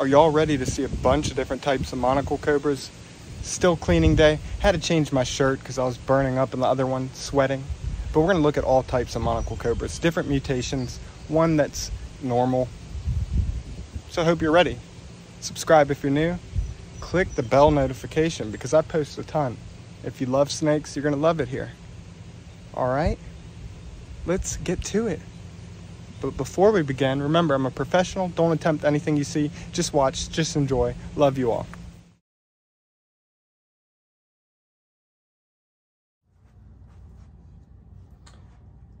Are y'all ready to see a bunch of different types of monocled cobras? Still cleaning day. Had to change my shirt because I was burning up in the other one, sweating. But we're going to look at all types of monocled cobras, different mutations, one that's normal. So I hope you're ready. Subscribe if you're new. Click the bell notification because I post a ton. If you love snakes, you're going to love it here. All right, let's get to it. But before we begin, remember, I'm a professional. Don't attempt anything you see. Just watch, just enjoy. Love you all.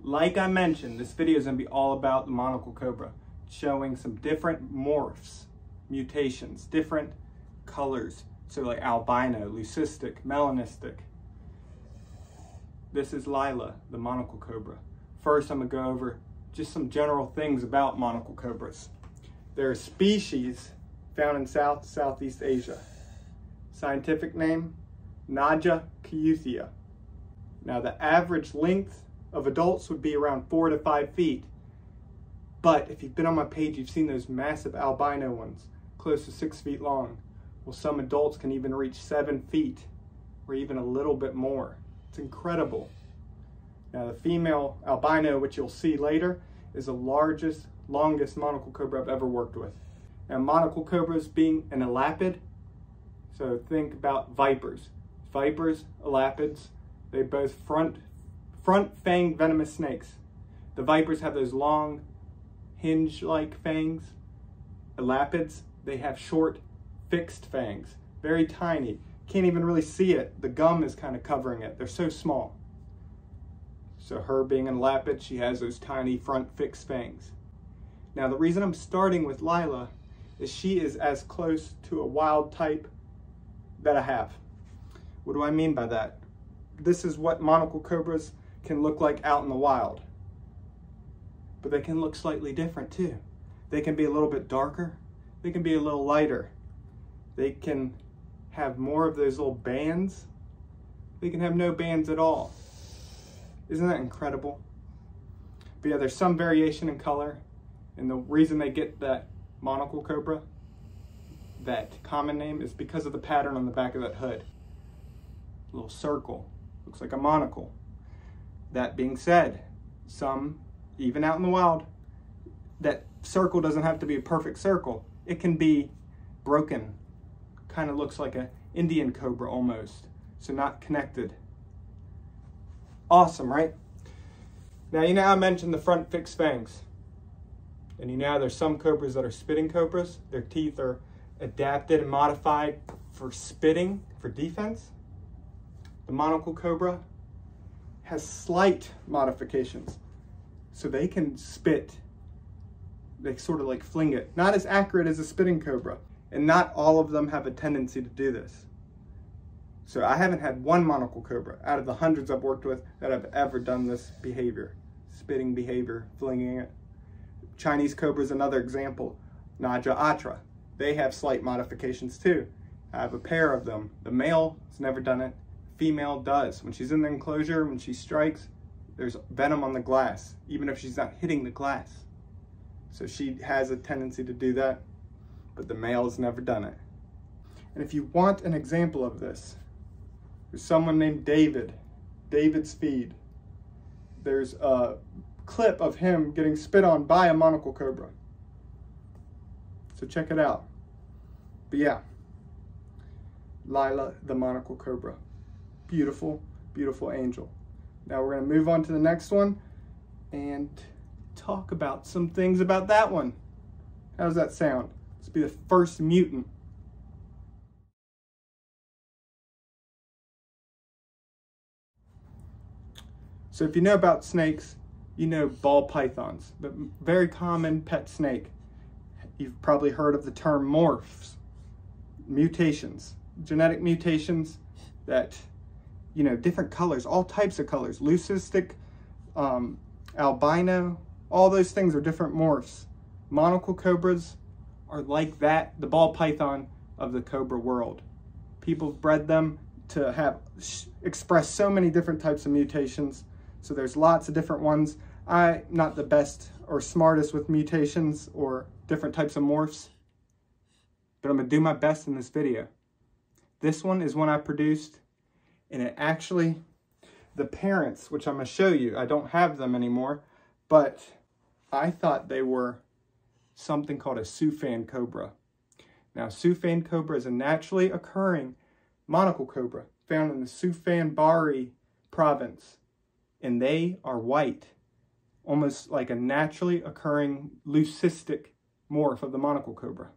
Like I mentioned, this video is going to be all about the monocled cobra, showing some different morphs, mutations, different colors. So like albino, leucistic, melanistic. This is Lila, the monocled cobra. First, I'm going to go over just some general things about monocled cobras. They're a species found in Southeast Asia. Scientific name, Naja kaouthia. Now the average length of adults would be around 4 to 5 feet. But if you've been on my page, you've seen those massive albino ones, close to 6 feet long. Well, some adults can even reach 7 feet or even a little bit more. It's incredible. Now the female albino, which you'll see later, is the largest, longest monocled cobra I've ever worked with. Now monocled cobras being an elapid, so think about vipers. Vipers, elapids, they both front-fanged venomous snakes. The vipers have those long, hinge-like fangs. Elapids, they have short, fixed fangs, very tiny. Can't even really see it. The gum is kind of covering it. They're so small. So her being an elapid, she has those tiny front fixed fangs. Now the reason I'm starting with Lila is she is as close to a wild type that I have. What do I mean by that? This is what monocled cobras can look like out in the wild. But they can look slightly different too. They can be a little bit darker. They can be a little lighter. They can have more of those little bands. They can have no bands at all. Isn't that incredible? But yeah, there's some variation in color, and the reason they get that monocled cobra, that common name, is because of the pattern on the back of that hood. A little circle, looks like a monocle. That being said, some, even out in the wild, that circle doesn't have to be a perfect circle. It can be broken. Kind of looks like an Indian cobra almost, so not connected. Awesome, right? Now, you know I mentioned the front fixed fangs. And you know there's some cobras that are spitting cobras. Their teeth are adapted and modified for spitting, for defense. The monocled cobra has slight modifications. So they can spit. They sort of like fling it. Not as accurate as a spitting cobra. And not all of them have a tendency to do this. So I haven't had one monocled cobra out of the hundreds I've worked with that I've ever done this behavior. Spitting behavior, flinging it. Chinese cobra is another example. Naja atra. They have slight modifications too. I have a pair of them. The male has never done it. Female does. When she's in the enclosure, when she strikes, there's venom on the glass, even if she's not hitting the glass. So she has a tendency to do that, but the male has never done it. And if you want an example of this, there's someone named David Speed. There's a clip of him getting spit on by a monocled cobra. So check it out. But yeah, Lila, the monocled cobra. Beautiful, beautiful angel. Now we're going to move on to the next one and talk about some things about that one. How does that sound? Let's be the first mutant. So if you know about snakes, you know ball pythons, but very common pet snake. You've probably heard of the term morphs, mutations, genetic mutations that, you know, different colors, all types of colors, leucistic, albino, all those things are different morphs. Monocled cobras are like that, the ball python of the cobra world. People have bred them to have expressed so many different types of mutations. So there's lots of different ones. I'm not the best or smartest with mutations or different types of morphs. but I'm going to do my best in this video. This one is one I produced, and it actually, the parents, which I'm going to show you, I don't have them anymore, but I thought they were something called a Suphan Cobra. Now, Suphan Cobra is a naturally occurring monocled cobra found in the Suphan Buri province, and they are white, almost like a naturally occurring leucistic morph of the monocled cobra.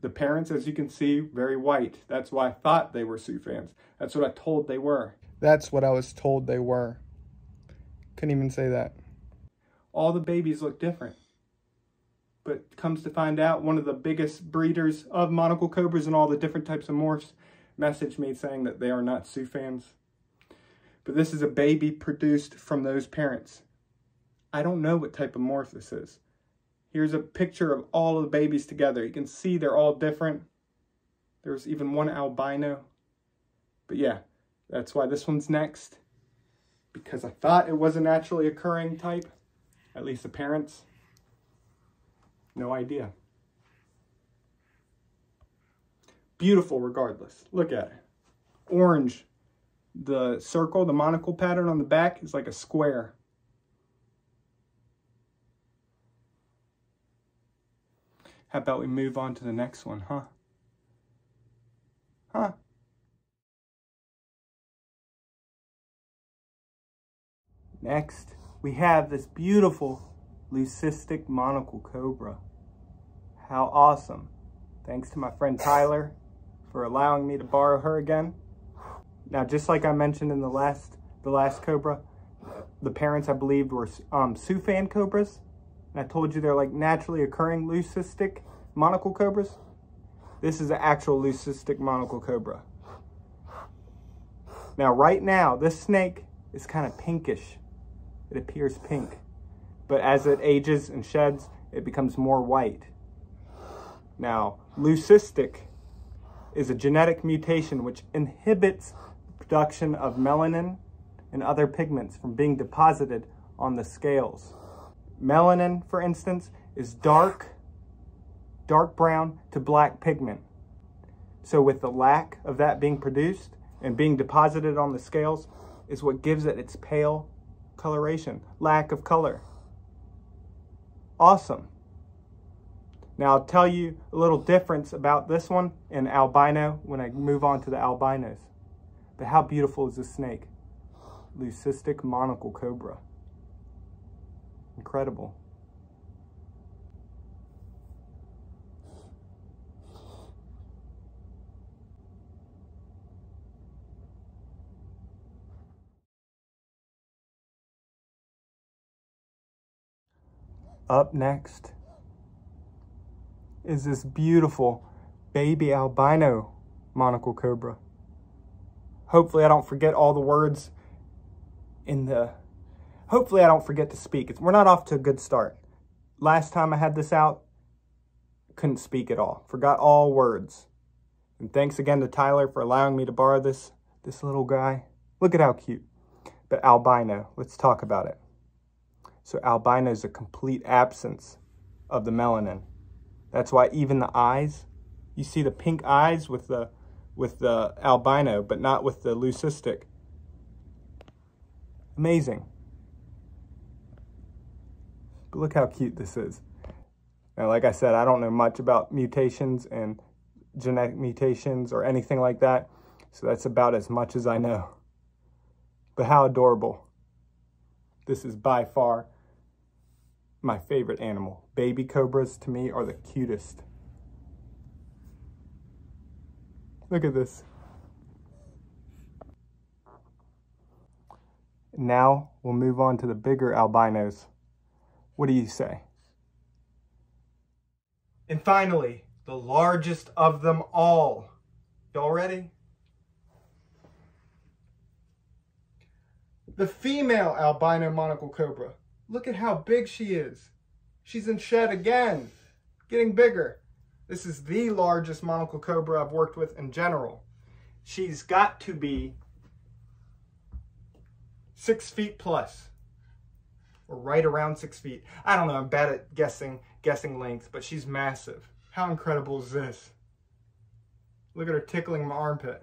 The parents, as you can see, very white. That's why I thought they were Suphans. That's what I told they were. That's what I was told they were. Couldn't even say that. All the babies look different. But comes to find out, one of the biggest breeders of monocled cobras and all the different types of morphs messaged me saying that they are not Suphans. But this is a baby produced from those parents. I don't know what type of morph this is. Here's a picture of all of the babies together. You can see they're all different. There's even one albino. But yeah, that's why this one's next. Because I thought it was a naturally occurring type. At least the parents. No idea. Beautiful regardless. Look at it. Orange. The circle, the monocle pattern on the back is like a square. How about we move on to the next one, huh? Huh? Next, we have this beautiful leucistic monocled cobra. How awesome. Thanks to my friend Tyler for allowing me to borrow her again. Now, just like I mentioned in the last cobra, the parents I believed were Suphan cobras. And I told you they're like naturally occurring leucistic monocled cobras. This is an actual leucistic monocled cobra. Now, right now, this snake is kind of pinkish. It appears pink. But as it ages and sheds, it becomes more white. Now, leucistic is a genetic mutation which inhibits production of melanin and other pigments from being deposited on the scales. Melanin, for instance, is dark brown to black pigment. So with the lack of that being produced and being deposited on the scales is what gives it its pale coloration, lack of color. Awesome. Now I'll tell you a little difference about this one and albino when I move on to the albinos. But how beautiful is this snake? Leucistic monocled cobra. Incredible. Up next is this beautiful baby albino monocled cobra. Hopefully I don't forget all the words in the... Hopefully I don't forget to speak. We're not off to a good start. Last time I had this out, couldn't speak at all. Forgot all words. And thanks again to Tyler for allowing me to borrow this little guy. Look at how cute. But albino, let's talk about it. So albino is a complete absence of the melanin. That's why even the eyes, you see the pink eyes with the albino, but not with the leucistic. Amazing. But look how cute this is. Now, like I said, I don't know much about mutations and genetic mutations or anything like that. So that's about as much as I know. But how adorable. This is by far my favorite animal. Baby cobras, to me, are the cutest. Look at this. Now we'll move on to the bigger albinos. What do you say? And finally, the largest of them all. Y'all ready? The female albino monocled cobra. Look at how big she is. She's in shed again, getting bigger. This is the largest monocled cobra I've worked with in general. She's got to be 6 feet plus. Or right around 6 feet. I don't know, I'm bad at guessing lengths, but she's massive. How incredible is this? Look at her tickling my armpit.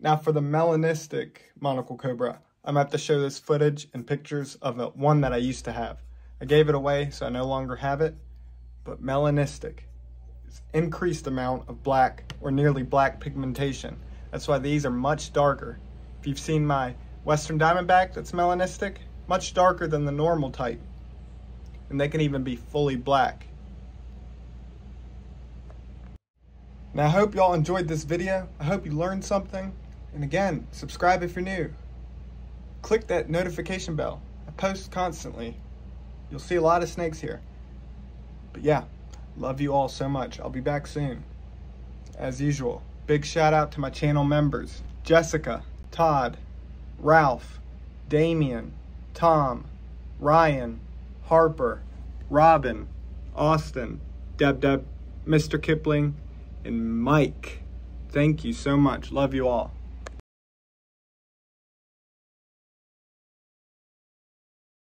Now for the melanistic monocled cobra, I'm going to have to show this footage and pictures of one that I used to have. I gave it away, so I no longer have it, but melanistic. It's increased amount of black or nearly black pigmentation. That's why these are much darker. If you've seen my Western Diamondback that's melanistic, much darker than the normal type. And they can even be fully black. Now I hope y'all enjoyed this video. I hope you learned something. And again, subscribe if you're new. Click that notification bell. I post constantly. You'll see a lot of snakes here. But yeah, love you all so much. I'll be back soon. As usual, big shout out to my channel members. Jessica, Todd, Ralph, Damian, Tom, Ryan, Harper, Robin, Austin, Deb Deb, Mr. Kipling, and Mike. Thank you so much. Love you all.